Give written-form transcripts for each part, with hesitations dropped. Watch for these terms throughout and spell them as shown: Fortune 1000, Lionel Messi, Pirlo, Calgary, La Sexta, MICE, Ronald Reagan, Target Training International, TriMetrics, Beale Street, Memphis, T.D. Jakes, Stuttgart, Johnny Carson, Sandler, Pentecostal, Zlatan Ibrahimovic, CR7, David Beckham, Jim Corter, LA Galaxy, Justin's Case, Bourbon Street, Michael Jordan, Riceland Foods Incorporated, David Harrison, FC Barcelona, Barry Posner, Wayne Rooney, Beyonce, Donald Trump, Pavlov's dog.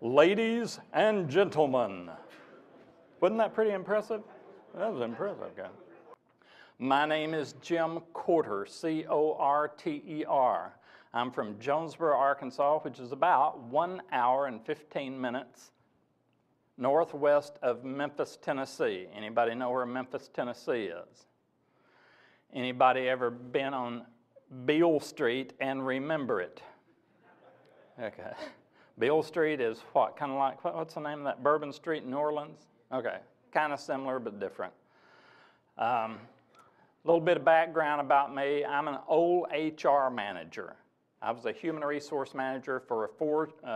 ladies and gentlemen. Wasn't that pretty impressive? That was impressive, guys. My name is Jim Corter, C-O-R-T-E-R. I'm from Jonesboro, Arkansas, which is about 1 hour and 15 minutes northwest of Memphis, Tennessee. Anybody know where Memphis, Tennessee is? Anybody ever been on Beale Street and remember it? Okay. Beale Street is what? Kind of like, what's the name of that? Bourbon Street in New Orleans? Okay. Kind of similar, but different. A little bit of background about me. I'm an old HR manager. I was a human resource manager for a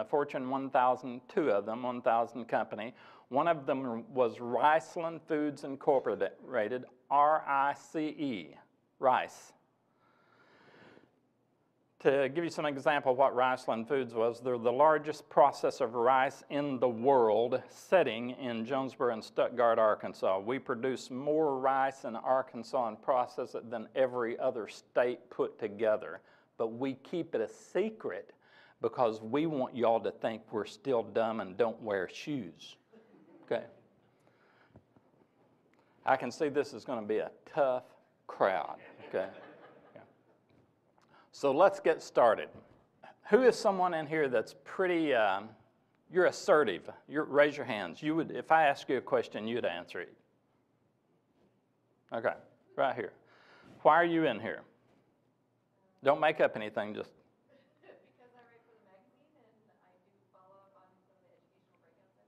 Fortune 1000, two of them, 1,000 company. One of them was Riceland Foods Incorporated, R-I-C-E, Rice. To give you some example of what Riceland Foods was, they're the largest processor of rice in the world, sitting in Jonesboro and Stuttgart, Arkansas. We produce more rice in Arkansas and process it than every other state put together. But we keep it a secret because we want y'all to think we're still dumb and don't wear shoes. Okay. I can see this is going to be a tough crowd. Okay. So let's get started. Who is someone in here that's pretty, you're assertive? Raise your hands. You would, if I ask you a question, you'd answer it. Okay, right here. Why are you in here? Don't make up anything, just. Because I write for the magazine and I do follow up on some of the educational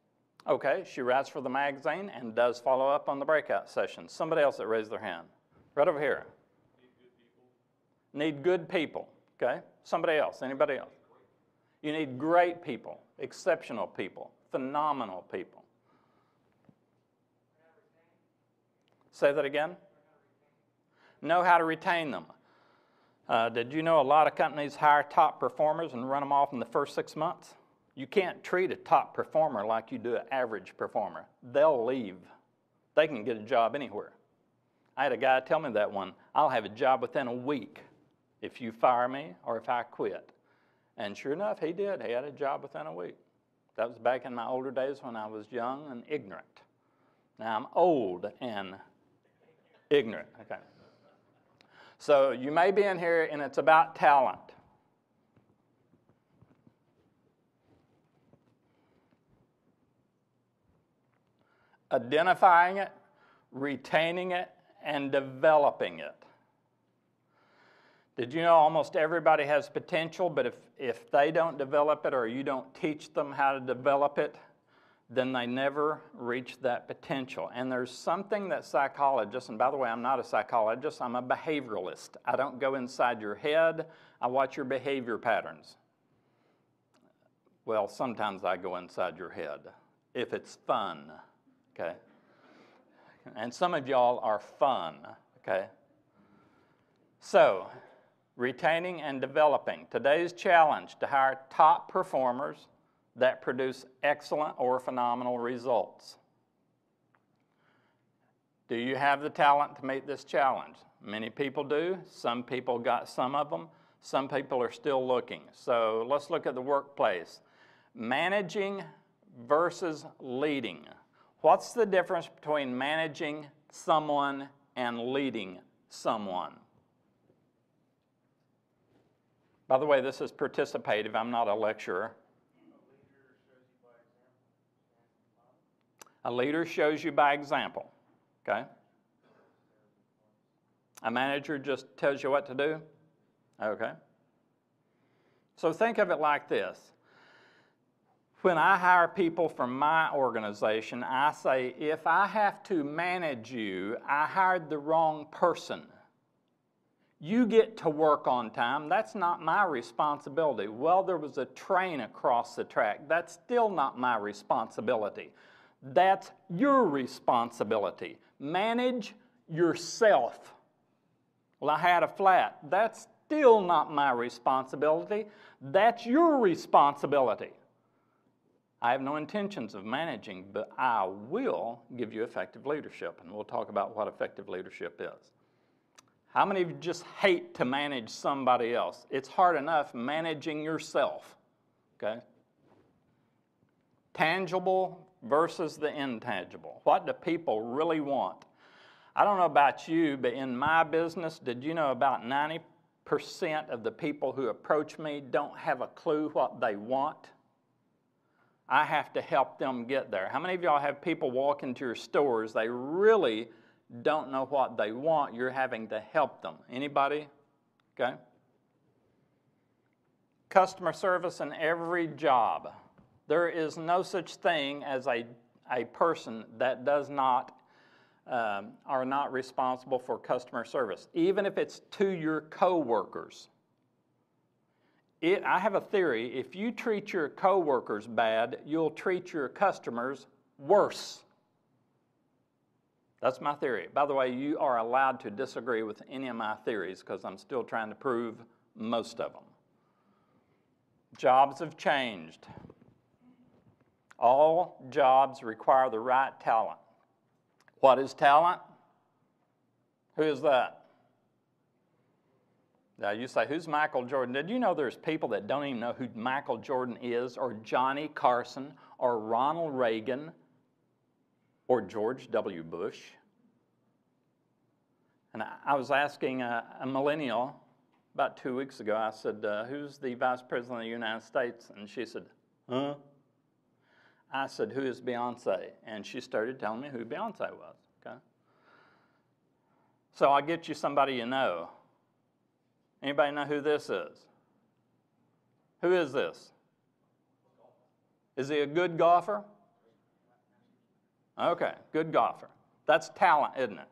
breakout sessions. Okay, she writes for the magazine and does follow up on the breakout sessions. Somebody else that raised their hand. Right over here. Need good people, okay? Somebody else, anybody else? You need great people, exceptional people, phenomenal people. Say that again? Know how to retain them. Did you know a lot of companies hire top performers and run them off in the first 6 months? You can't treat a top performer like you do an average performer. They'll leave. They can get a job anywhere. I had a guy tell me that one, I'll have a job within a week. If you fire me or if I quit. And sure enough, he did. He had a job within a week. That was back in my older days when I was young and ignorant. Now I'm old and ignorant. Okay. So you may be in here and it's about talent. Identifying it, retaining it, and developing it. Did you know almost everybody has potential, but if they don't develop it or you don't teach them how to develop it, then they never reach that potential. And there's something that psychologists, and by the way, I'm not a psychologist, I'm a behavioralist. I don't go inside your head, I watch your behavior patterns. Well, sometimes I go inside your head, if it's fun, okay? And some of y'all are fun, okay? So, retaining and developing. Today's challenge to hire top performers that produce excellent or phenomenal results. Do you have the talent to meet this challenge? Many people do. Some people got some of them. Some people are still looking. So let's look at the workplace. Managing versus leading. What's the difference between managing someone and leading someone? By the way, this is participative. I'm not a lecturer. A leader shows you by example, okay? A manager just tells you what to do, okay? So think of it like this. When I hire people from my organization, I say, if I have to manage you, I hired the wrong person. You get to work on time. That's not my responsibility. Well, there was a train across the track. That's still not my responsibility. That's your responsibility. Manage yourself. Well, I had a flat. That's still not my responsibility. That's your responsibility. I have no intentions of managing, but I will give you effective leadership, and we'll talk about what effective leadership is. How many of you just hate to manage somebody else? It's hard enough managing yourself, okay? tangible versus the intangible. What do people really want? I don't know about you, but in my business, did you know about 90% of the people who approach me don't have a clue what they want? I have to help them get there. How many of y'all have people walk into your stores, they really don't know what they want? You're having to help them. Anybody? Okay. Customer service in every job. There is no such thing as a person that does not, are not responsible for customer service, even if it's to your coworkers. I have a theory, if you treat your coworkers bad, you'll treat your customers worse. That's my theory. By the way, you are allowed to disagree with any of my theories because I'm still trying to prove most of them. Jobs have changed. All jobs require the right talent. What is talent? Who is that? Now you say, who's Michael Jordan? Did you know there's people that don't even know who Michael Jordan is, or Johnny Carson, or Ronald Reagan, or George W. Bush? And I was asking a millennial about 2 weeks ago, I said, who's the Vice President of the United States? And she said, huh? I said, who is Beyonce? And she started telling me who Beyonce was, okay? So I'll get you somebody you know. Anybody know who this is? Who is this? Is he a good golfer? Okay, good golfer. That's talent, isn't it?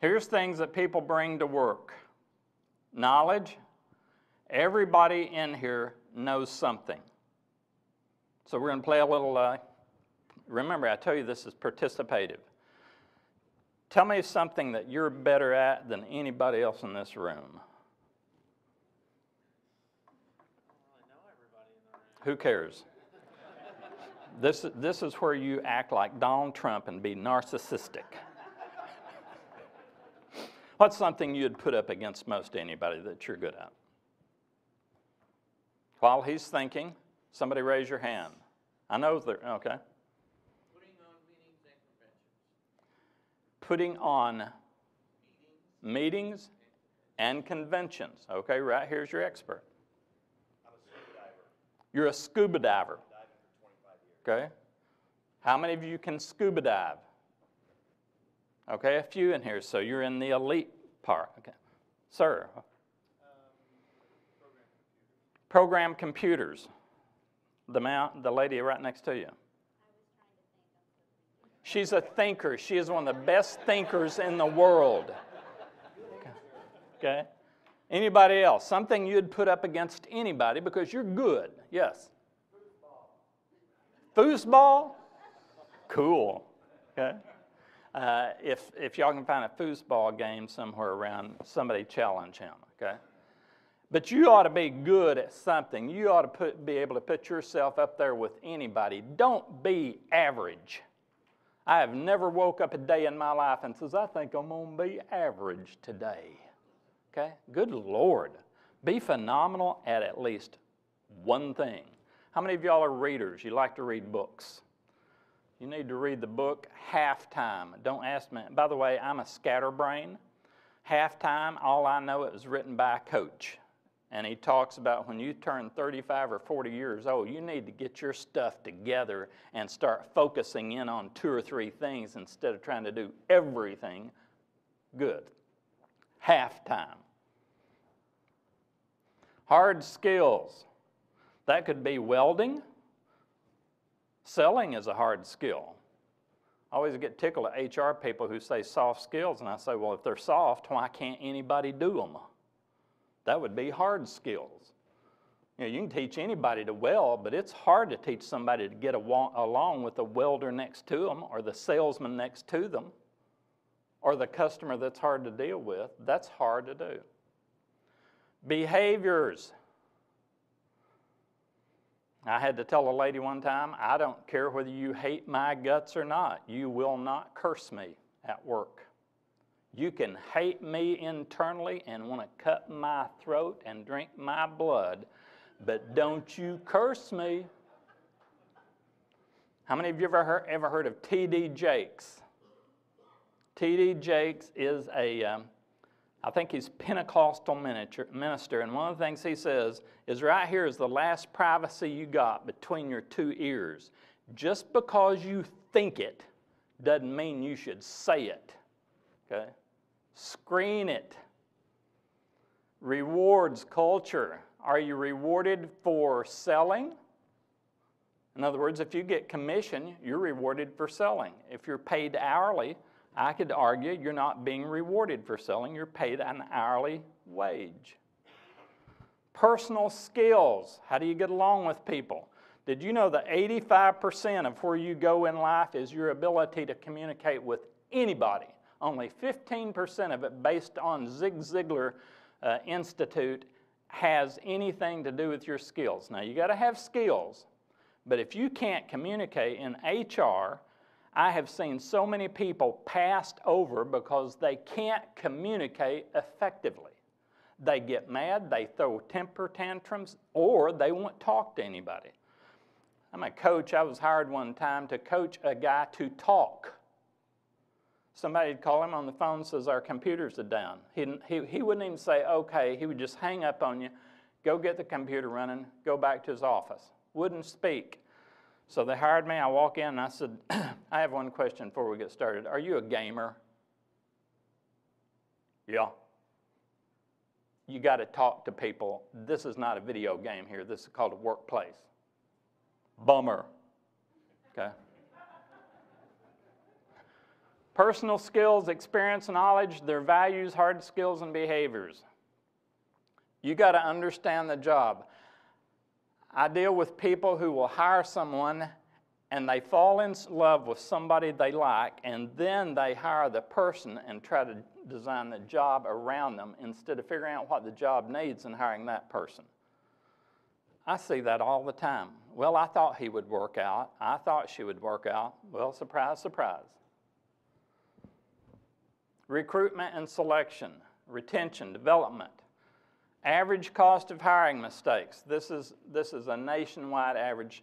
Here's things that people bring to work. Knowledge. Everybody in here knows something. So we're going to play a little, remember I tell you this is participative. Tell me something that you're better at than anybody else in this room. I know everybody in the room. Who cares? This is where you act like Donald Trump and be narcissistic. What's something you'd put up against most anybody that you're good at? While he's thinking, somebody raise your hand. I know they're, okay. Putting on meetings and conventions. Okay, right here's your expert. I'm a scuba diver. You're a scuba diver. I've been diving for 25 years. Okay. How many of you can scuba dive? Okay, a few in here, so you're in the elite part. Okay. Sir? Program computers. The lady right next to you. She's a thinker. She is one of the best thinkers in the world. Okay? Anybody else? Something you'd put up against anybody because you're good. Yes? Foosball? Cool. Okay? If y'all can find a foosball game somewhere around, somebody challenge him. Okay? But you ought to be good at something. You ought to be able to put yourself up there with anybody. Don't be average. I have never woke up a day in my life and says, I think I'm going to be average today. Okay? Good Lord. Be phenomenal at least one thing. How many of y'all are readers? You like to read books. You need to read the book Halftime. Don't ask me. By the way, I'm a scatterbrain. Halftime, all I know, it was written by a coach. And he talks about when you turn 35 or 40 years old, you need to get your stuff together and start focusing in on 2 or 3 things instead of trying to do everything good. Halftime. Hard skills. That could be welding. Selling is a hard skill. I always get tickled at HR people who say soft skills, and I say, well, if they're soft, why can't anybody do them? That would be hard skills. You know, you can teach anybody to weld, but it's hard to teach somebody to get along with the welder next to them or the salesman next to them or the customer that's hard to deal with. That's hard to do. Behaviors. I had to tell a lady one time, I don't care whether you hate my guts or not. You will not curse me at work. You can hate me internally and want to cut my throat and drink my blood, but don't you curse me. How many of you ever heard of T.D. Jakes? T.D. Jakes is a, I think he's Pentecostal minister, and one of the things he says is right here is the last privacy you got between your two ears. Just because you think it doesn't mean you should say it, okay? Screen it. Rewards culture. Are you rewarded for selling? In other words, if you get commission, you're rewarded for selling. If you're paid hourly, I could argue you're not being rewarded for selling. You're paid an hourly wage. Personal skills. How do you get along with people? Did you know that 85% of where you go in life is your ability to communicate with anybody? Only 15% of it, based on Zig Ziglar Institute, has anything to do with your skills. Now, you got to have skills, but if you can't communicate in HR, I have seen so many people passed over because they can't communicate effectively. They get mad, they throw temper tantrums, or they won't talk to anybody. I'm a coach. I was hired one time to coach a guy to talk. Somebody would call him on the phone and says, our computers are down. He wouldn't even say, okay. He would just hang up on you, go get the computer running, go back to his office. Wouldn't speak. So they hired me. I walk in and I said, I have one question before we get started. Are you a gamer? Yeah. You got to talk to people. This is not a video game here. This is called a workplace. Bummer. Okay. Personal skills, experience, knowledge, their values, hard skills, and behaviors. You got to understand the job. I deal with people who will hire someone and they fall in love with somebody they like, and then they hire the person and try to design the job around them instead of figuring out what the job needs and hiring that person. I see that all the time. Well, I thought he would work out. I thought she would work out. Well, surprise, surprise. Recruitment and selection, retention, development. Average cost of hiring mistakes. This is a nationwide average.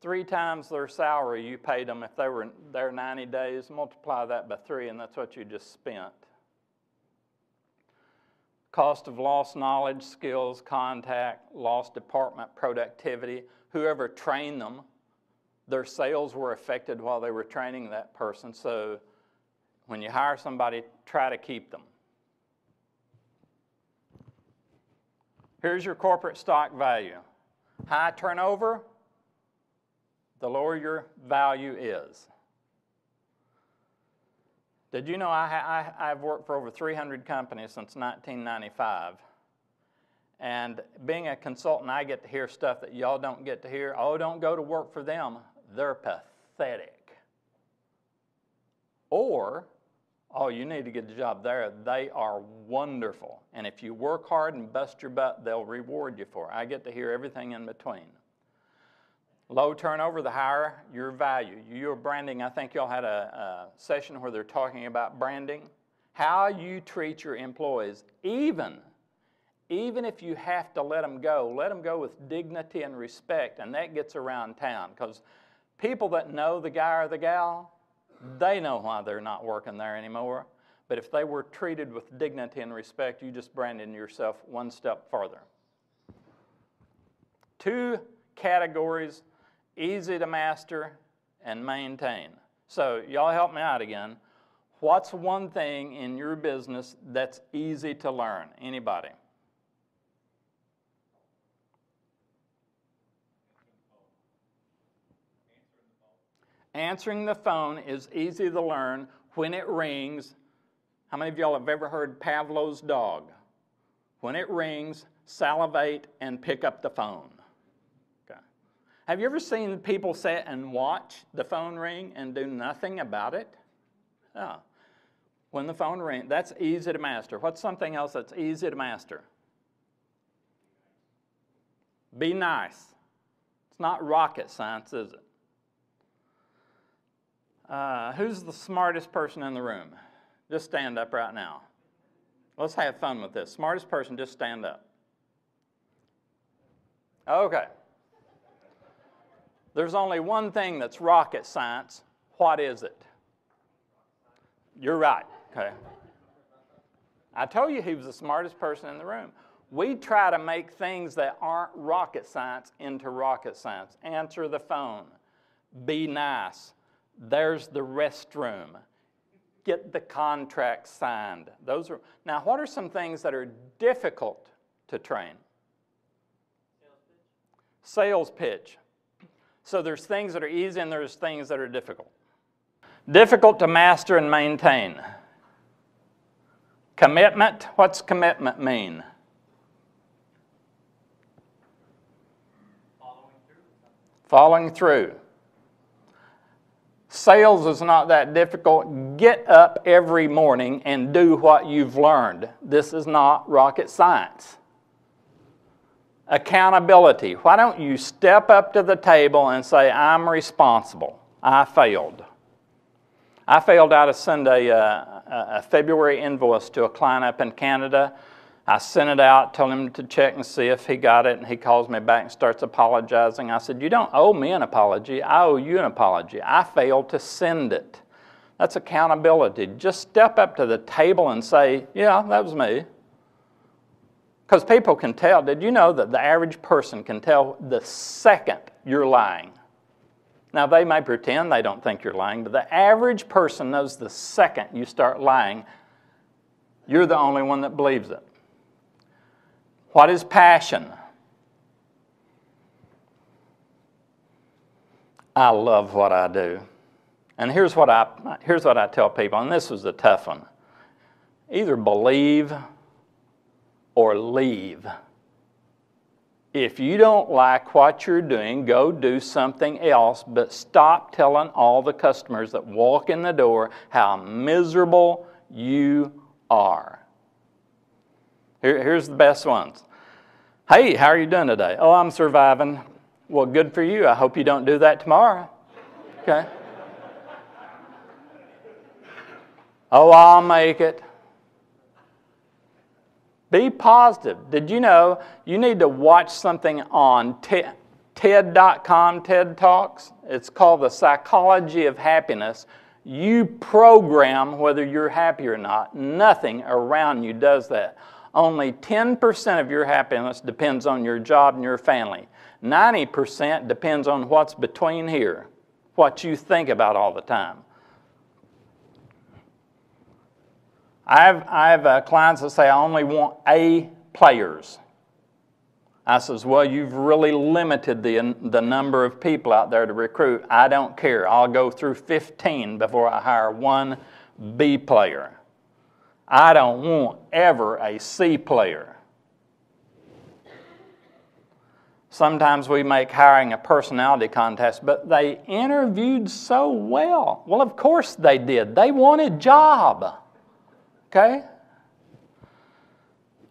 3 times their salary you paid them if they were there 90 days. Multiply that by 3, and that's what you just spent. Cost of lost knowledge, skills, contact, lost department productivity. Whoever trained them, their sales were affected while they were training that person. So when you hire somebody, try to keep them. Here's your corporate stock value. High turnover, the lower your value is. Did you know I've worked for over 300 companies since 1995? And being a consultant, I get to hear stuff that y'all don't get to hear. Oh, don't go to work for them. They're pathetic. Or, oh, you need to get the job there. They are wonderful. And if you work hard and bust your butt, they'll reward you for it. I get to hear everything in between. Low turnover, the higher your value. Your branding, I think y'all had a session where they're talking about branding. How you treat your employees, even if you have to let them go with dignity and respect, and that gets around town. Because people that know the guy or the gal, they know why they're not working there anymore. But if they were treated with dignity and respect, you just branded yourself one step further. 2 categories, easy to master and maintain. So y'all help me out again. What's one thing in your business that's easy to learn? Anybody? Answering the phone is easy to learn when it rings. How many of y'all have ever heard Pavlov's dog? When it rings, salivate and pick up the phone. Okay. Have you ever seen people sit and watch the phone ring and do nothing about it? No. When the phone rings, that's easy to master. What's something else that's easy to master? Be nice. It's not rocket science, is it? Who's the smartest person in the room? Just stand up right now. Let's have fun with this. Smartest person, just stand up. Okay. There's only one thing that's rocket science. What is it? You're right. Okay. I told you he was the smartest person in the room. We try to make things that aren't rocket science into rocket science. Answer the phone. Be nice. There's the restroom. Get the contract signed. Those are, now, what are some things that are difficult to train? Sales pitch. So there's things that are easy and there's things that are difficult. Difficult to master and maintain. Commitment. What's commitment mean? Following through. Sales is not that difficult. Get up every morning and do what you've learned. This is not rocket science. Accountability. Why don't you step up to the table and say, I'm responsible. I failed. I failed out to send a February invoice to a client up in Canada. I sent it out, told him to check and see if he got it, and he calls me back and starts apologizing. I said, you don't owe me an apology. I owe you an apology. I failed to send it. That's accountability. Just step up to the table and say, yeah, that was me. Because people can tell. Did you know that the average person can tell the second you're lying? Now, they may pretend they don't think you're lying, but the average person knows the second you start lying, you're the only one that believes it. What is passion? I love what I do. And here's what I tell people, and this was a tough one. Either believe or leave. If you don't like what you're doing, go do something else, but stop telling all the customers that walk in the door how miserable you are. Here's the best ones. Hey, how are you doing today? Oh, I'm surviving. Well, good for you. I hope you don't do that tomorrow. Okay. Oh, I'll make it. Be positive. Did you know you need to watch something on TED.com, TED Talks? It's called The Psychology of Happiness. You program whether you're happy or not. Nothing around you does that. Only 10% of your happiness depends on your job and your family. 90% depends on what's between here, what you think about all the time. I have clients that say, I only want A players. I says, well, you've really limited the number of people out there to recruit. I don't care. I'll go through 15 before I hire one B player. I don't want ever a C player. Sometimes we make hiring a personality contest, but they interviewed so well. Well, of course they did. They wanted a job. Okay?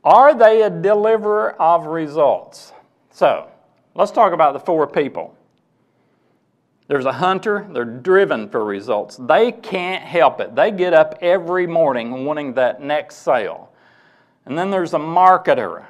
Are they a deliverer of results? So, let's talk about the four people. There's a hunter, they're driven for results. They can't help it. They get up every morning wanting that next sale. And then there's a marketer.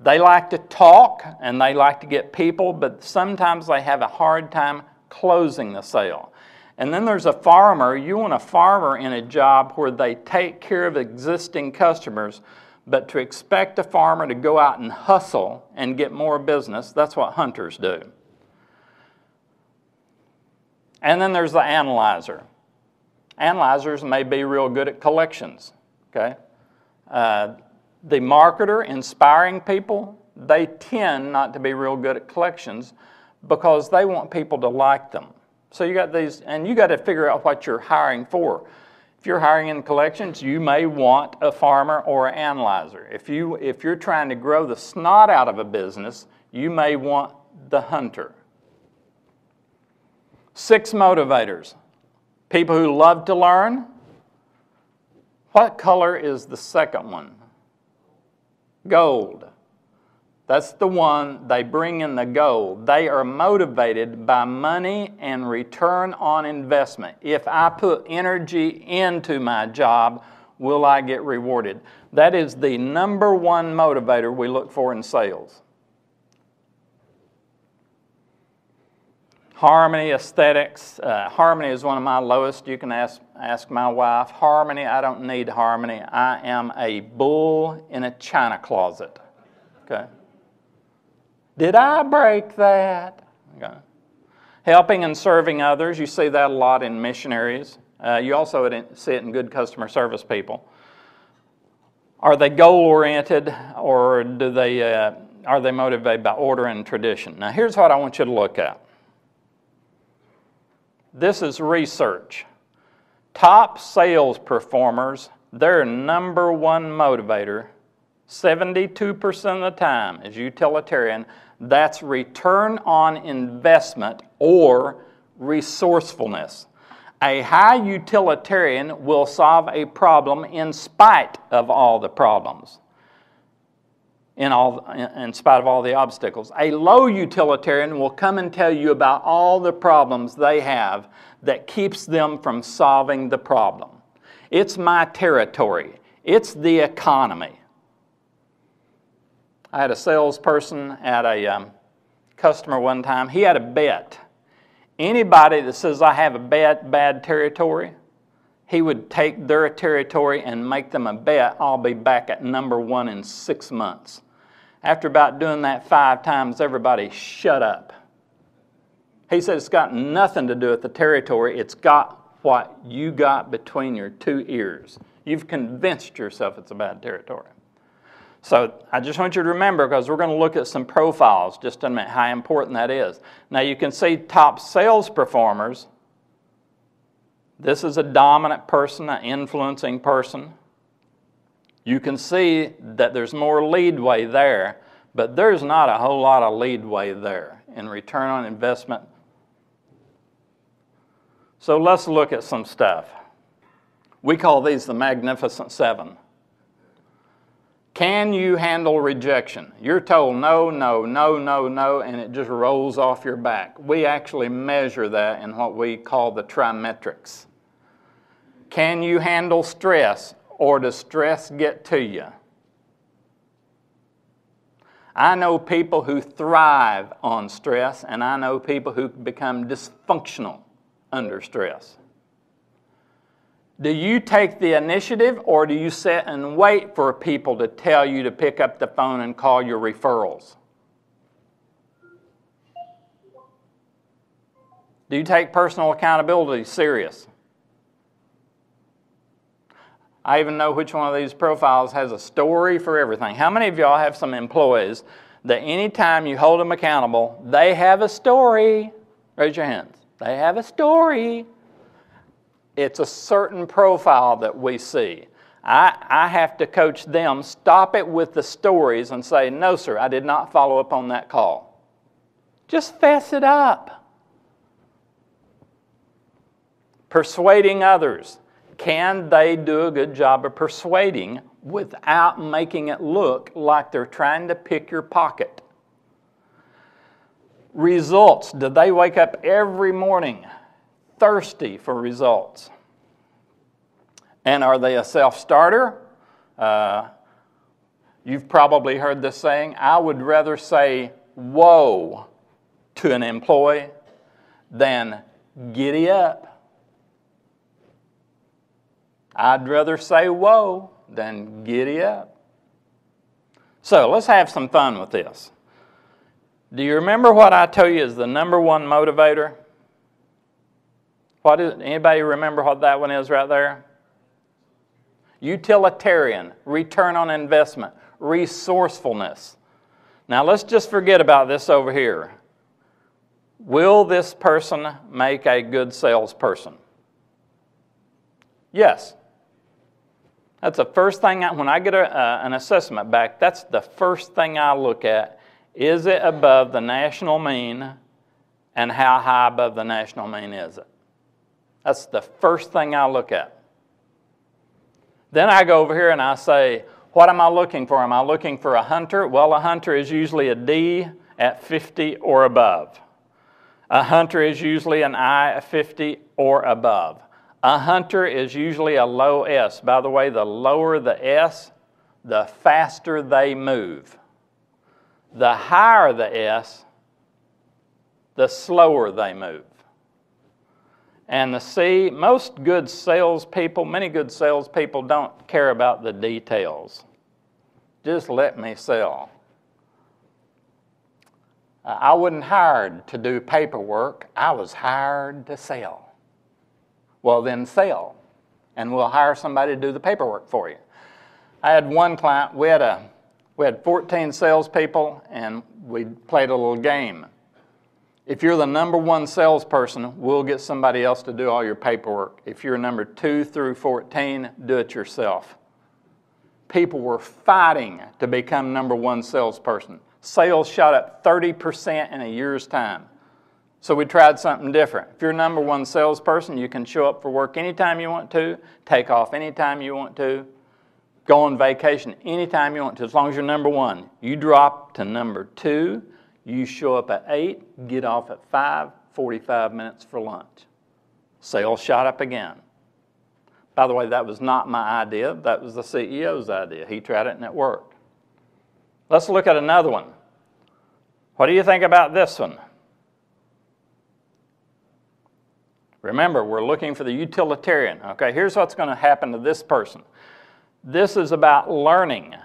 They like to talk and they like to get people, but sometimes they have a hard time closing the sale. And then there's a farmer. You want a farmer in a job where they take care of existing customers, but to expect a farmer to go out and hustle and get more business, that's what hunters do. And then there's the analyzer. Analyzers may be real good at collections. Okay? The marketer, inspiring people, they tend not to be real good at collections because they want people to like them. So you got these, and you got to figure out what you're hiring for. If you're hiring in collections, you may want a farmer or an analyzer. If you're trying to grow the snot out of a business, you may want the hunter. Six motivators. People who love to learn. What color is the second one? Gold. That's the one, they bring in the gold. They are motivated by money and return on investment. If I put energy into my job, will I get rewarded? That is the number one motivator we look for in sales. Harmony, aesthetics. Harmony is one of my lowest. You can ask my wife. Harmony, I don't need harmony. I am a bull in a china closet. Okay. Did I break that? Okay. Helping and serving others. You see that a lot in missionaries. You also see it in good customer service people. Are they goal-oriented, or do they, are they motivated by order and tradition? Now, here's what I want you to look at. This is research. Top sales performers, their number one motivator, 72% of the time, is utilitarian. That's return on investment or resourcefulness. A high utilitarian will solve a problem in spite of all the problems, in spite of all the obstacles. A low utilitarian will come and tell you about all the problems they have that keeps them from solving the problem. It's my territory. It's the economy. I had a salesperson at a customer one time. He had a bet. Anybody that says, I have a bad territory, he would take their territory and make them a bet, I'll be back at number one in 6 months. After about doing that 5 times, everybody shut up. He said, it's got nothing to do with the territory. It's got what you got between your 2 ears. You've convinced yourself it's a bad territory. So I just want you to remember, because we're going to look at some profiles just in a minute, how important that is. Now you can see top sales performers. This is a dominant person, an influencing person. You can see that there's more leadway there, but there's not a whole lot of leadway there in return on investment. So let's look at some stuff. We call these the Magnificent Seven. Can you handle rejection? You're told no, no, no, no, no, and it just rolls off your back. We actually measure that in what we call the TriMetrics. Can you handle stress, or does stress get to you? I know people who thrive on stress, and I know people who become dysfunctional under stress. Do you take the initiative, or do you sit and wait for people to tell you to pick up the phone and call your referrals? Do you take personal accountability serious? I even know which one of these profiles has a story for everything. How many of y'all have some employees that anytime you hold them accountable, they have a story? Raise your hands. They have a story. It's a certain profile that we see. I have to coach them, stop it with the stories and say, no, sir, I did not follow up on that call. Just fess it up. Persuading others. Can they do a good job of persuading without making it look like they're trying to pick your pocket? Results. Do they wake up every morning thirsty for results? And are they a self-starter? You've probably heard this saying, I would rather say whoa to an employee than giddy up. I'd rather say whoa than giddy up. So let's have some fun with this. Do you remember what I tell you is the number one motivator? What is, anybody remember what that one is right there? Utilitarian, return on investment, resourcefulness. Now let's just forget about this over here. Will this person make a good salesperson? Yes. That's the first thing, when I get an assessment back, that's the first thing I look at. Is it above the national mean, and how high above the national mean is it? That's the first thing I look at. Then I go over here and I say, what am I looking for? Am I looking for a hunter? Well, a hunter is usually a D at 50 or above. A hunter is usually an I at 50 or above. A hunter is usually a low S. By the way, the lower the S, the faster they move. The higher the S, the slower they move. And the C, most good salespeople, many good salespeople don't care about the details. Just let me sell. I wasn't hired to do paperwork. I was hired to sell. Well, then sell, and we'll hire somebody to do the paperwork for you. I had one client, we had 14 salespeople, and we played a little game. If you're the number one salesperson, we'll get somebody else to do all your paperwork. If you're number 2 through 14, do it yourself. People were fighting to become number one salesperson. Sales shot up 30% in a year's time. So we tried something different. If you're number one salesperson, you can show up for work anytime you want to, take off anytime you want to, go on vacation anytime you want to, as long as you're number one. You drop to number 2, you show up at 8, get off at 5, 45 minutes for lunch. Sales shot up again. By the way, that was not my idea. That was the CEO's idea. He tried it and it worked. Let's look at another one. What do you think about this one? Remember, we're looking for the utilitarian. Okay, here's what's going to happen to this person. This is about learning,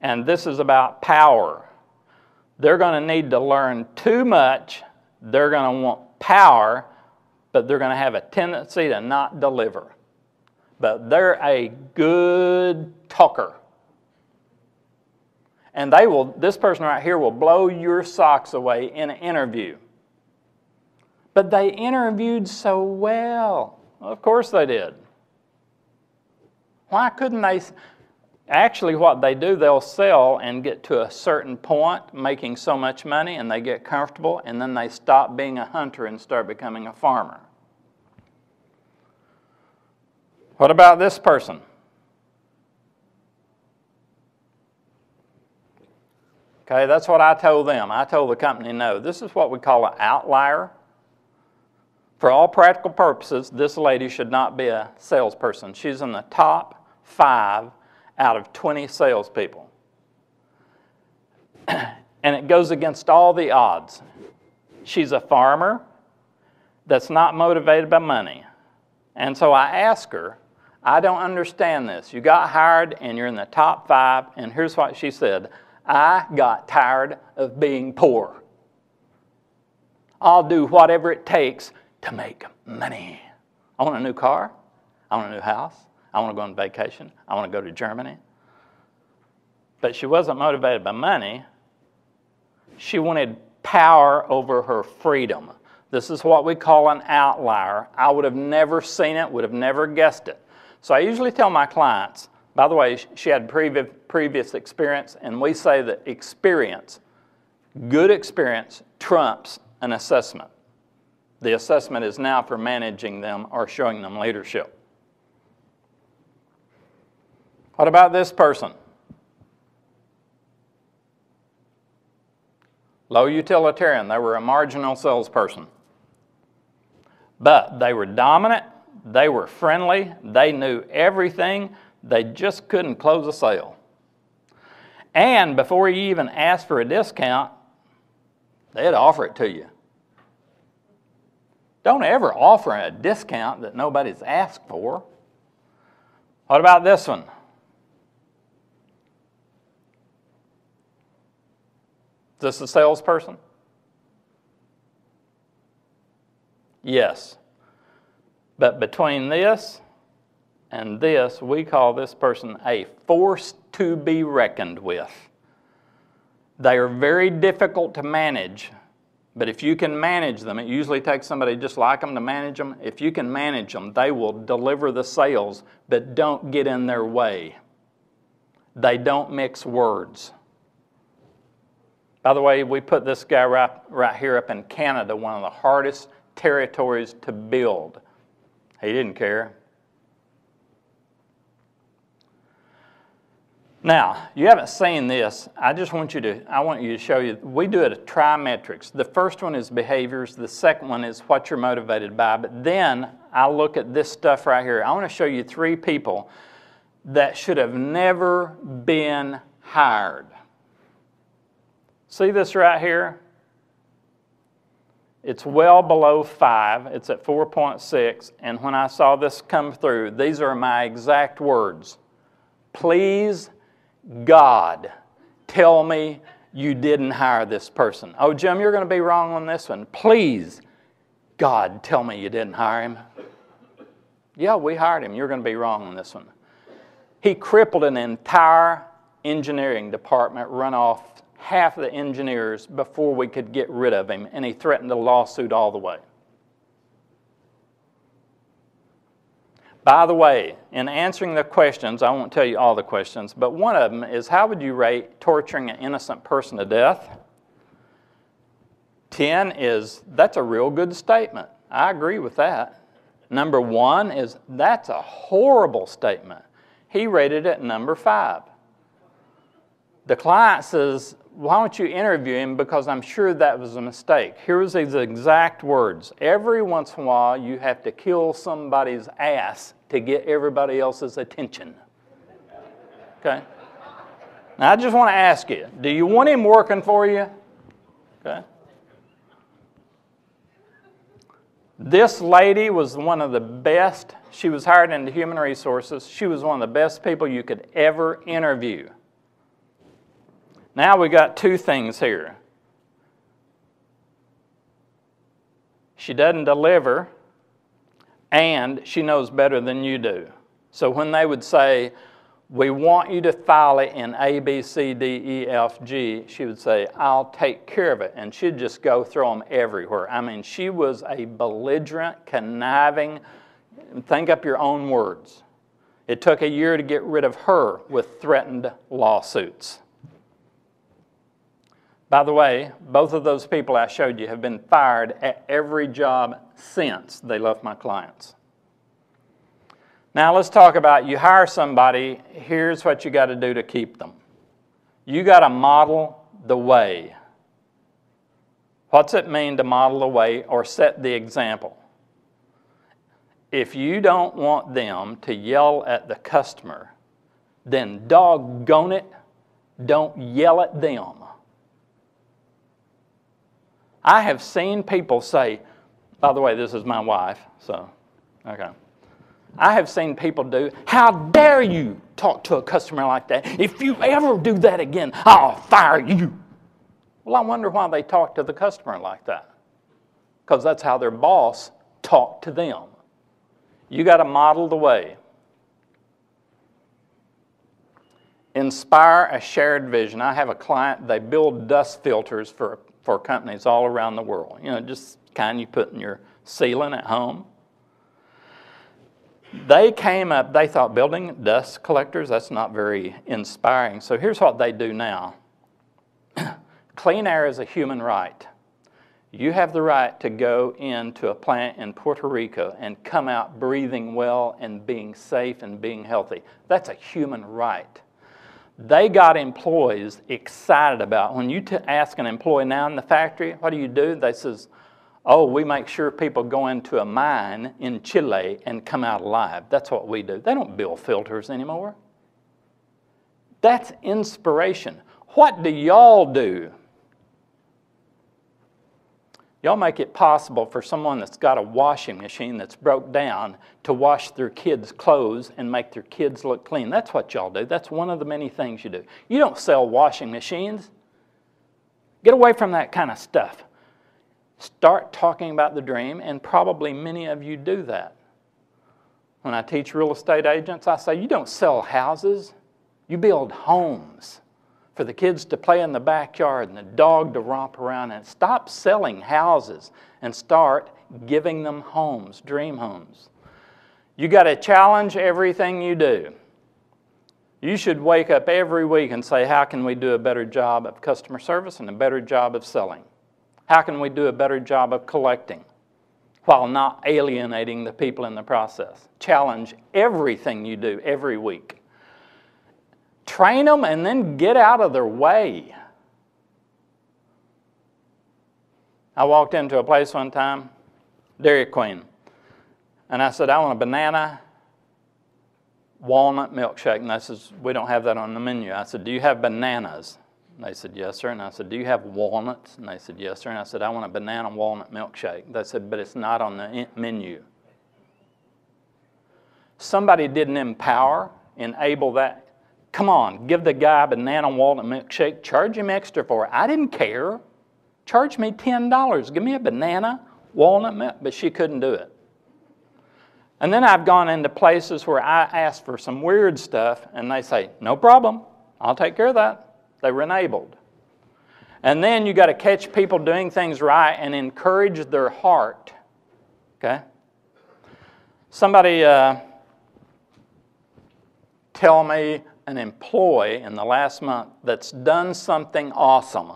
and this is about power. They're going to need to learn too much, they're going to want power, but they're going to have a tendency to not deliver. But they're a good talker. And they will, this person right here will blow your socks away in an interview. But they interviewed so well. Well, of course they did. Why couldn't they? Actually, what they do, they'll sell and get to a certain point, making so much money, and they get comfortable, and then they stop being a hunter and start becoming a farmer. What about this person? Okay, that's what I told them. I told the company, no, this is what we call an outlier. For all practical purposes, this lady should not be a salesperson. She's in the top 5 out of 20 salespeople. And it goes against all the odds. She's a farmer that's not motivated by money. And so I asked her, I don't understand this. You got hired and you're in the top 5, and here's what she said: I got tired of being poor. I'll do whatever it takes to make money. I want a new car. I want a new house. I want to go on vacation. I want to go to Germany. But she wasn't motivated by money. She wanted power over her freedom. This is what we call an outlier. I would have never seen it, would have never guessed it. So I usually tell my clients, by the way, she had previous experience, and we say that experience, good experience, trumps an assessment. The assessment is now for managing them or showing them leadership. What about this person? Low utilitarian. They were a marginal salesperson. But they were dominant. They were friendly. They knew everything. They just couldn't close a sale. And before you even asked for a discount, they'd offer it to you. Don't ever offer a discount that nobody's asked for. What about this one? Is this a salesperson? Yes. But between this and this, we call this person a force to be reckoned with. They are very difficult to manage, but if you can manage them, it usually takes somebody just like them to manage them. If you can manage them, they will deliver the sales, but don't get in their way. They don't mix words. By the way, we put this guy right here up in Canada, one of the hardest territories to build. He didn't care. Now, you haven't seen this. I want you to show you. We do it at TriMetrics. The first one is behaviors. The second one is what you're motivated by. But then I look at this stuff right here. I want to show you 3 people that should have never been hired. See this right here? It's well below 5. It's at 4.6. And when I saw this come through, these are my exact words. Please, God, tell me you didn't hire this person. Oh, Jim, you're going to be wrong on this one. Please, God, tell me you didn't hire him. Yeah, we hired him. You're going to be wrong on this one. He crippled an entire engineering department, run off half the engineers before we could get rid of him, and he threatened a lawsuit all the way. By the way, in answering the questions, I won't tell you all the questions, but one of them is, how would you rate torturing an innocent person to death? 10 is, that's a real good statement. I agree with that. Number 1 is, that's a horrible statement. He rated it number 5. The client says, why don't you interview him, because I'm sure that was a mistake. Here's his exact words. Every once in a while, you have to kill somebody's ass to get everybody else's attention. Okay? Now, I just want to ask you, do you want him working for you? Okay? This lady was one of the best. She was hired into human resources. She was one of the best people you could ever interview. Now we got two things here. She doesn't deliver, and she knows better than you do. So when they would say, we want you to file it in A, B, C, D, E, F, G, she would say, I'll take care of it. And she'd just go throw them everywhere. I mean, she was a belligerent, conniving, think up your own words. It took a year to get rid of her with threatened lawsuits. By the way, both of those people I showed you have been fired at every job since they left my clients. Now let's talk about, you hire somebody, here's what you got to do to keep them. You got to model the way. What's it mean to model the way, or set the example? If you don't want them to yell at the customer, then doggone it, don't yell at them. I have seen people say, by the way, this is my wife, so, okay. I have seen people do, how dare you talk to a customer like that? If you ever do that again, I'll fire you. Well, I wonder why they talk to the customer like that. Because that's how their boss talked to them. You got to model the way. Inspire a shared vision. I have a client, they build dust filters for companies all around the world. You know, just kind you put in your ceiling at home. They came up, they thought building dust collectors, that's not very inspiring. So here's what they do now. Clean air is a human right. You have the right to go into a plant in Puerto Rico and come out breathing well and being safe and being healthy. That's a human right. They got employees excited about. When you ask an employee now in the factory, what do you do? They says, oh, we make sure people go into a mine in Chile and come out alive. That's what we do. They don't build filters anymore. That's inspiration. What do y'all do? Y'all make it possible for someone that's got a washing machine that's broke down to wash their kids' clothes and make their kids look clean. That's what y'all do. That's one of the many things you do. You don't sell washing machines. Get away from that kind of stuff. Start talking about the dream, and probably many of you do that. When I teach real estate agents, I say, you don't sell houses. You build homes. For the kids to play in the backyard and the dog to romp around, and stop selling houses and start giving them homes, dream homes. You got to challenge everything you do. You should wake up every week and say, how can we do a better job of customer service and a better job of selling? How can we do a better job of collecting while not alienating the people in the process? Challenge everything you do every week. Train them and then get out of their way. I walked into a place one time, Dairy Queen, and I said, I want a banana walnut milkshake. And they said, we don't have that on the menu. I said, do you have bananas? And they said, yes, sir. And I said, do you have walnuts? And they said, yes, sir. And I said, I want a banana walnut milkshake. They said, but it's not on the menu. Somebody didn't empower, enable that. Come on, give the guy a banana walnut milkshake. Charge him extra for it. I didn't care. Charge me $10. Give me a banana walnut milk. But she couldn't do it. And then I've gone into places where I ask for some weird stuff, and they say, no problem. I'll take care of that. They were enabled. And then you got to catch people doing things right and encourage their heart. Okay? Somebody tell me an employee in the last month that's done something awesome.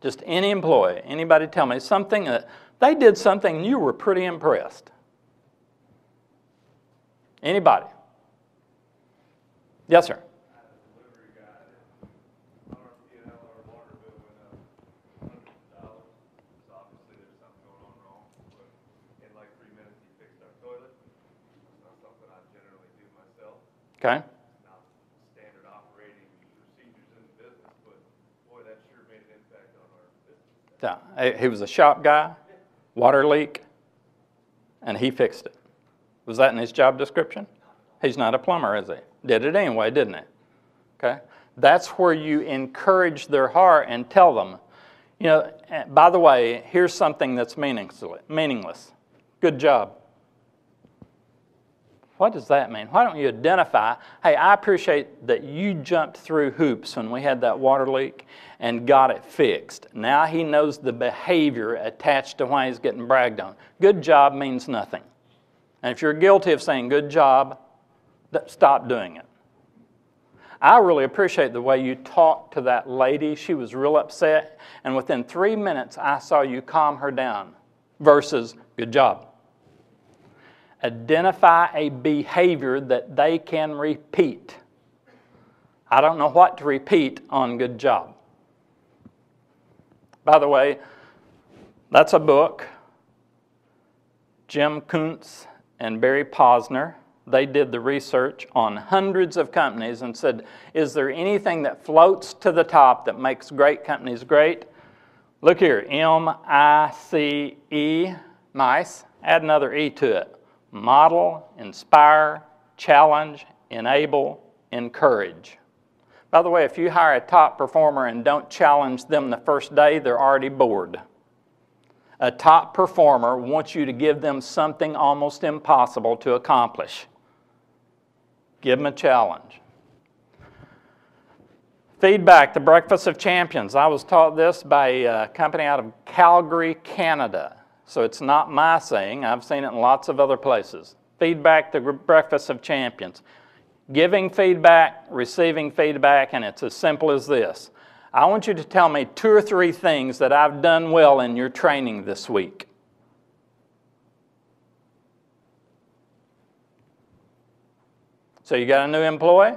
Just any employee, anybody tell me something that they did something and you were pretty impressed. Anybody? Yes, sir. Okay. Not standard operating procedures in the business, but boy, that sure made an impact on our business. Yeah, he was a shop guy, water leak, and he fixed it. Was that in his job description? He's not a plumber, is he? Did it anyway, didn't he? Okay. That's where you encourage their heart and tell them, you know, by the way, here's something that's meaningless. Good job. What does that mean? Why don't you identify, hey, I appreciate that you jumped through hoops when we had that water leak and got it fixed. Now he knows the behavior attached to why he's getting bragged on. Good job means nothing. And if you're guilty of saying good job, stop doing it. I really appreciate the way you talked to that lady. She was real upset. And within 3 minutes, I saw you calm her down versus good job. Identify a behavior that they can repeat. I don't know what to repeat on good job. By the way, that's a book. Jim Collins and Barry Posner, they did the research on hundreds of companies and said, is there anything that floats to the top that makes great companies great? Look here, M-I-C-E, mice, add another E to it. Model, inspire, challenge, enable, encourage. By the way, if you hire a top performer and don't challenge them the first day, they're already bored. A top performer wants you to give them something almost impossible to accomplish. Give them a challenge. Feedback, the breakfast of champions. I was taught this by a company out of Calgary, Canada. So it's not my saying. I've seen it in lots of other places. Feedback, the breakfast of champions. Giving feedback, receiving feedback, and it's as simple as this. I want you to tell me 2 or 3 things that I've done well in your training this week. So you got a new employee?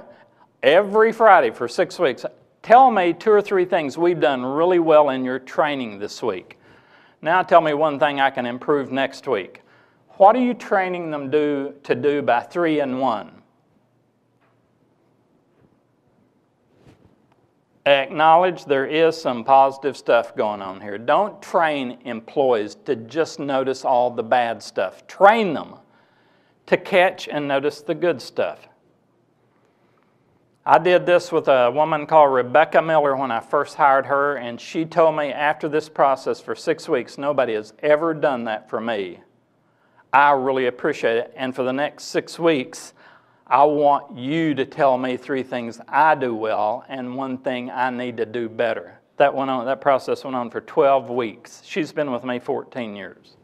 Every Friday for 6 weeks, tell me 2 or 3 things we've done really well in your training this week. Now tell me one thing I can improve next week. What are you training them to do by 3 and 1? Acknowledge there is some positive stuff going on here. Don't train employees to just notice all the bad stuff. Train them to catch and notice the good stuff. I did this with a woman called Rebecca Miller when I first hired her, and she told me after this process for 6 weeks, nobody has ever done that for me. I really appreciate it, and for the next 6 weeks, I want you to tell me 3 things I do well and 1 thing I need to do better. That process went on for 12 weeks. She's been with me 14 years.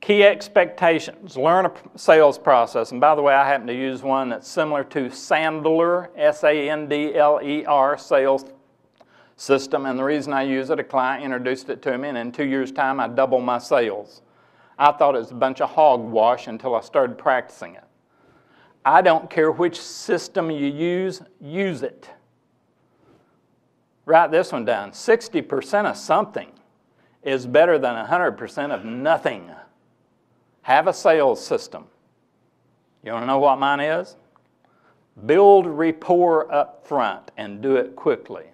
Key expectations, learn a sales process. And by the way, I happen to use one that's similar to Sandler, S-A-N-D-L-E-R, sales system. And the reason I use it, a client introduced it to me, and in 2 years' time, I doubled my sales. I thought it was a bunch of hogwash until I started practicing it. I don't care which system you use it. Write this one down. 60% of something is better than 100% of nothing. Have a sales system. You want to know what mine is? Build rapport up front and do it quickly.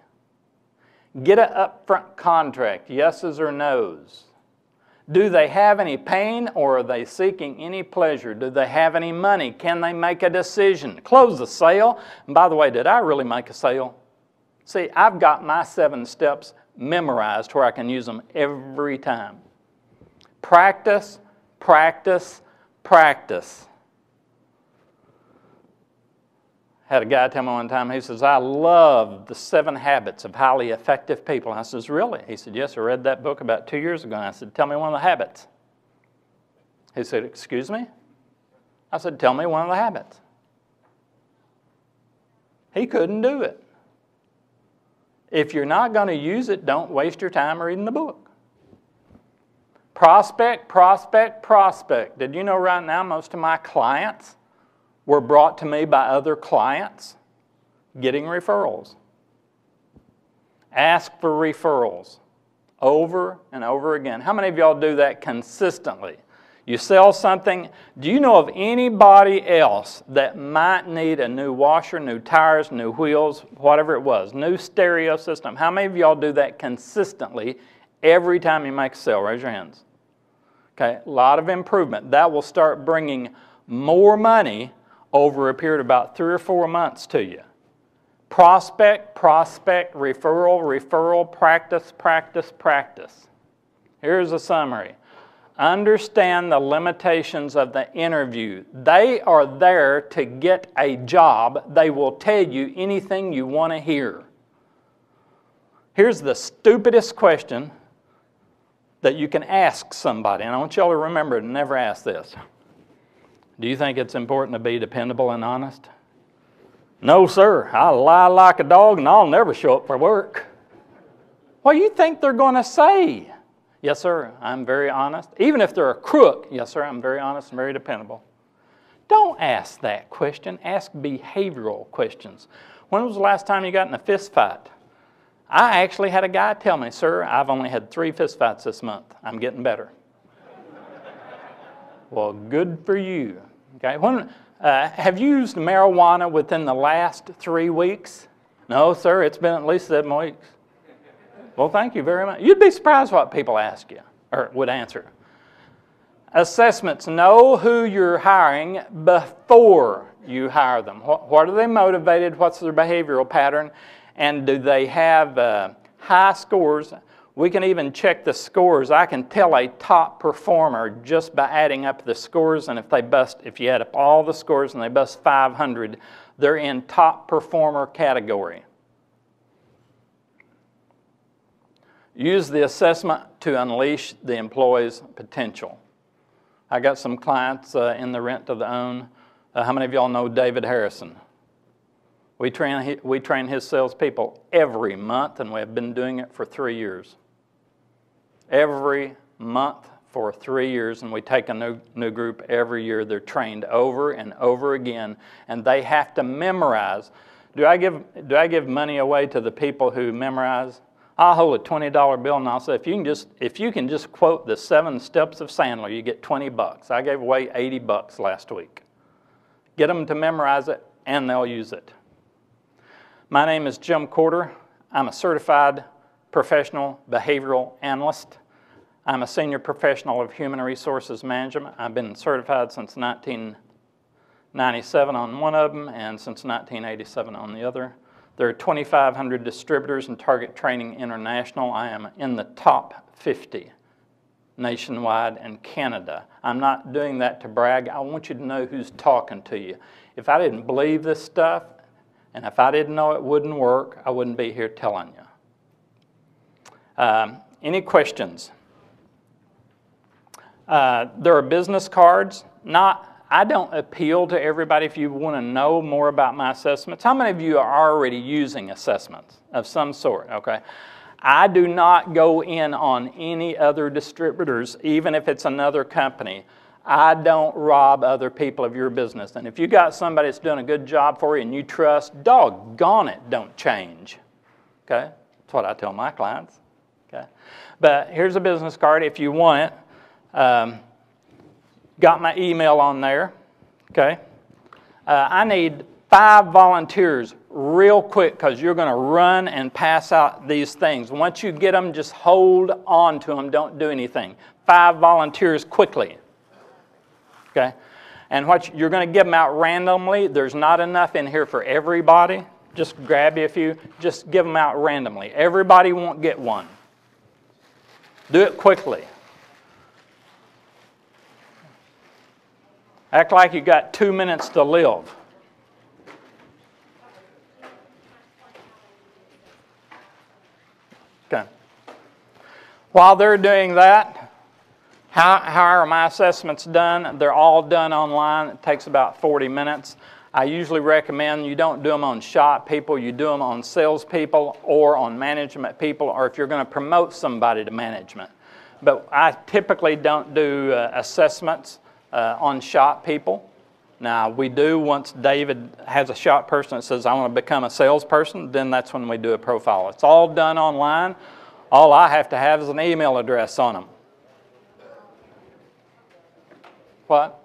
Get an upfront contract, yeses or nos. Do they have any pain or are they seeking any pleasure? Do they have any money? Can they make a decision? Close the sale. And by the way, did I really make a sale? See, I've got my 7 steps memorized where I can use them every time. Practice, practice, practice. Had a guy tell me one time, he says, I love the 7 habits of highly effective people. And I says, really? He said, yes, I read that book about 2 years ago. And I said, tell me one of the habits. He said, excuse me? I said, tell me one of the habits. He couldn't do it. If you're not going to use it, don't waste your time reading the book. Prospect, prospect, prospect. Did you know right now most of my clients were brought to me by other clients getting referrals? Ask for referrals over and over again. How many of y'all do that consistently? You sell something. Do you know of anybody else that might need a new washer, new tires, new wheels, whatever it was, new stereo system? How many of y'all do that consistently every time you make a sale? Raise your hands. Okay, a lot of improvement. That will start bringing more money over a period of about 3 or 4 months to you. Prospect, prospect, referral, referral, practice, practice, practice. Here's a summary. Understand the limitations of the interview. They are there to get a job. They will tell you anything you want to hear. Here's the stupidest question that you can ask somebody, and I want y'all to remember to never ask this. Do you think it's important to be dependable and honest? No, sir. I lie like a dog and I'll never show up for work. What do you think they're going to say? Yes, sir, I'm very honest. Even if they're a crook, yes, sir, I'm very honest and very dependable. Don't ask that question. Ask behavioral questions. When was the last time you got in a fist fight? I actually had a guy tell me, sir, I've only had 3 fist fights this month. I'm getting better. Well, good for you. Okay. Have you used marijuana within the last 3 weeks? No, sir, it's been at least 7 weeks. Well, thank you very much. You'd be surprised what people ask you, or would answer. Assessments, know who you're hiring before you hire them. What are they motivated? What's their behavioral pattern? And do they have high scores? We can even check the scores. I can tell a top performer just by adding up the scores, and if you add up all the scores and they bust 500, they're in top performer category. Use the assessment to unleash the employee's potential. I got some clients in the rent to the own. How many of y'all know David Harrison? We train his salespeople every month, and we have been doing it for 3 years. Every month for 3 years, and we take a new group every year. They're trained over and over again, and they have to memorize. Do I give money away to the people who memorize? I'll hold a $20 bill and I'll say, if you can just quote the 7 steps of Sandler, you get 20 bucks. I gave away 80 bucks last week. Get them to memorize it, and they'll use it. My name is Jim Corter. I'm a certified professional behavioral analyst. I'm a senior professional of human resources management. I've been certified since 1997 on one of them and since 1987 on the other. There are 2,500 distributors in Target Training International. I am in the top 50 nationwide and Canada. I'm not doing that to brag. I want you to know who's talking to you. If I didn't believe this stuff, and if I didn't know it wouldn't work, I wouldn't be here telling you. Any questions? There are business cards. I don't appeal to everybody. If you want to know more about my assessments, how many of you are already using assessments of some sort? Okay. I do not go in on any other distributors, even if it's another company. I don't rob other people of your business. And if you got somebody that's doing a good job for you and you trust, doggone it, don't change. Okay? That's what I tell my clients. Okay? But here's a business card if you want it. Got my email on there. Okay? I need 5 volunteers real quick, because you're going to run and pass out these things. Once you get them, just hold on to them. Don't do anything. 5 volunteers quickly. Okay? And what you're going to give them out randomly. There's not enough in here for everybody. Just grab you a few. Just give them out randomly. Everybody won't get one. Do it quickly. Act like you got 2 minutes to live. Okay. While they're doing that, how are my assessments done? They're all done online. It takes about 40 minutes. I usually recommend you don't do them on shop people. You do them on salespeople or on management people, or if you're going to promote somebody to management. But I typically don't do assessments on shop people. Now, we do once David has a shop person that says, I want to become a salesperson, then that's when we do a profile. It's all done online. All I have to have is an email address on them. What?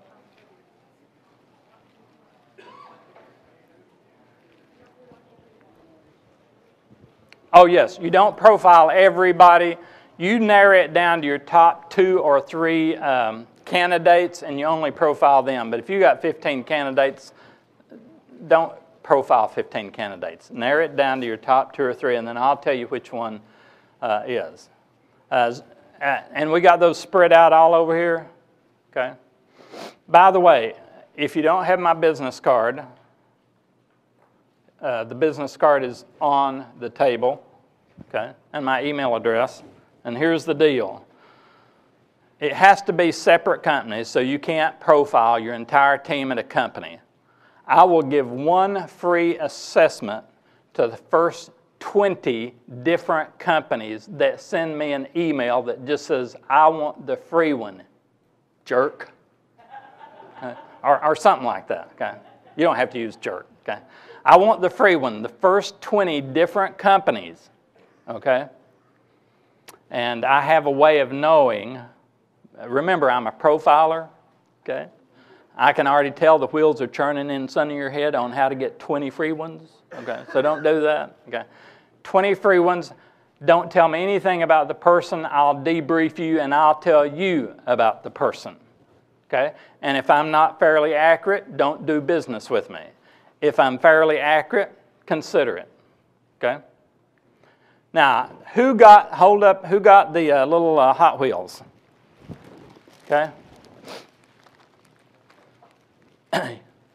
Oh, yes, you don't profile everybody. You narrow it down to your top 2 or 3 candidates, and you only profile them. But if you got 15 candidates, don't profile 15 candidates. Narrow it down to your top 2 or 3, and then I'll tell you which one is. And we got those spread out all over here. Okay. By the way, if you don't have my business card, the business card is on the table, okay, and my email address. And here's the deal. It has to be separate companies, so you can't profile your entire team at a company. I will give one free assessment to the first 20 different companies that send me an email that just says, I want the free one, jerk, or something like that. Okay? You don't have to use jerk. Okay? I want the free one, the first 20 different companies. Okay? And I have a way of knowing. Remember, I'm a profiler, okay? I can already tell the wheels are churning in some of your head on how to get 20 free ones, okay? So don't do that, okay? 20 free ones, don't tell me anything about the person. I'll debrief you and I'll tell you about the person, okay? And if I'm not fairly accurate, don't do business with me. If I'm fairly accurate, consider it, okay? Now, who got the little Hot Wheels? Okay.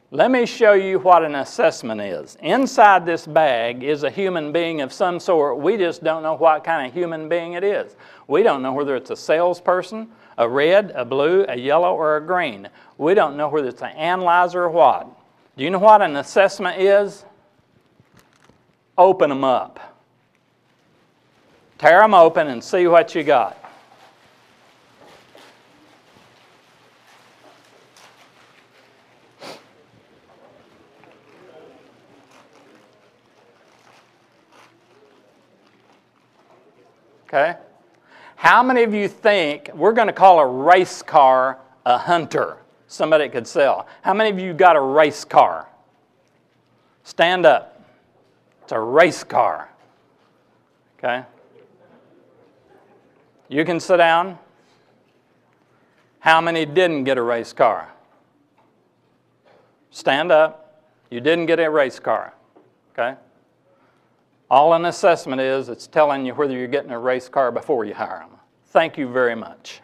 Let me show you what an assessment is. Inside this bag is a human being of some sort. We just don't know what kind of human being it is. We don't know whether it's a salesperson, a red, a blue, a yellow, or a green. We don't know whether it's an analyzer or what. Do you know what an assessment is? Open them up. Tear them open and see what you got. Okay? How many of you think we're going to call a race car a hunter? Somebody that could sell. How many of you got a race car? Stand up. It's a race car. Okay? You can sit down. How many didn't get a race car? Stand up. You didn't get a race car. Okay? All an assessment is, it's telling you whether you're getting a race car before you hire them. Thank you very much.